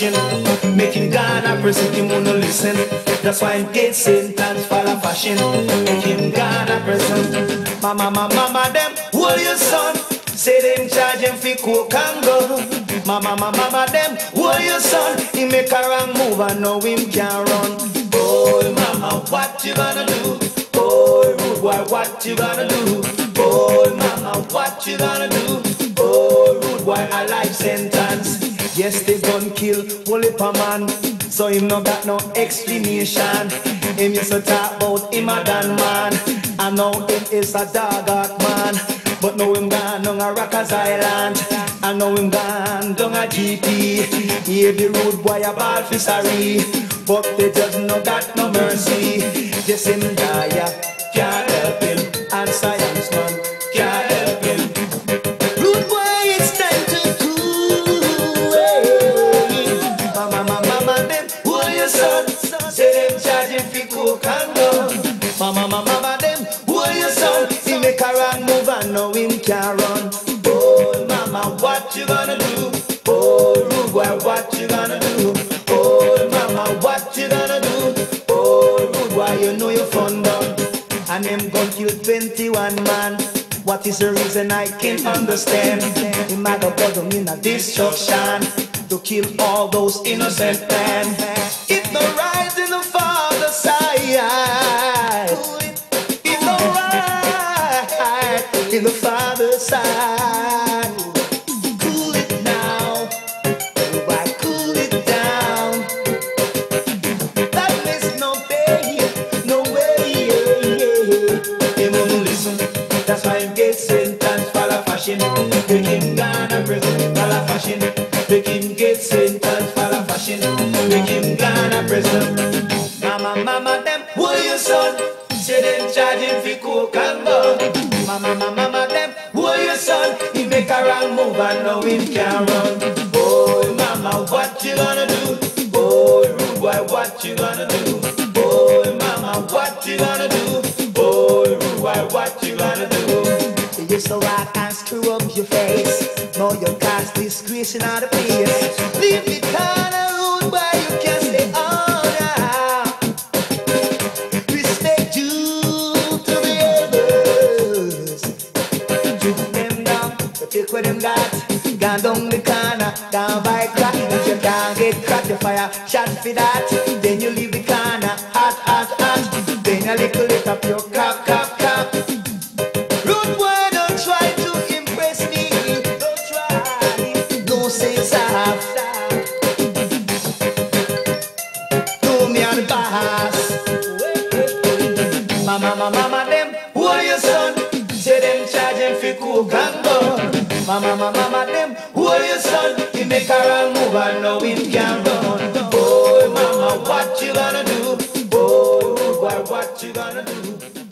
machine. Making Ghana present, him wanna listen. That's why him get sentence for the fashion. Making Ghana present. Mama, them, hold your son. Say them charge him for coke and gun. Mama, them, hold your son. He make a wrong move and now him can't run. Boy, mama, what you gonna do? Boy, rude boy, what you gonna do? Boy, mama, what you gonna do? Boy, rude boy, a life sentence. Yes, they gun kill Wolipa man, so him no got no explanation. Him used to talk about him a dan man, and now him is a dog man. But now him gone down a Rockers Island, and now him gone down a GP. He be rude boy a ball for sorry, but they just no got no mercy. Yes, him die, can't help him, and science man can't help him. Rude boy, it's time to cool. Hey. Mama, them, hold your son. Say them charge him for coke and gun. Mama, them, hold your son. He make a wrong move and now him can't run. Oh, mama, what you gonna do? Oh, rude boy, what you gonna do? Oh, mama, what you gonna do? Oh, rude boy, you know you're fun done. And him gun killed 21 man. What is the reason I can't understand? Him had a bottom in a destruction to kill all those innocent men. It's no right in the father's side. It's no right in the father's side. Cool it now, everybody, cool it down. That is no way, no way. They won't listen. That's why you get sentenced for the fashion. They keep Ghana prison for the fashion. They keep get sentenced for the fashion. They keep Ghana prison. Mama, them, hold your son. Say them charging for coke and gun. Mama, them, hold your son. He make a wrong move and now him can't run. Boy, mama, what you gonna do? Boy, rude boy, what you gonna do? Boy, mama, what you gonna do? Boy, rude boy, what you gonna do? So I can screw up your face. No, you cast disgrace in other place. Leave the corner road where you can stay all night. Respect you to the others. Shoot them down, you take what them got. Gone down the corner, gone by crack. If you can't get cracked, you fire shot for that. Then you leave the corner, hot. Then a little lift up your cap. Mama, them, who are your son? Say them charging for coke and gun. Mama, them, who are your son? He make a wrong move and now him can't run. Boy, mama, what you gonna do? Boy, what you gonna do?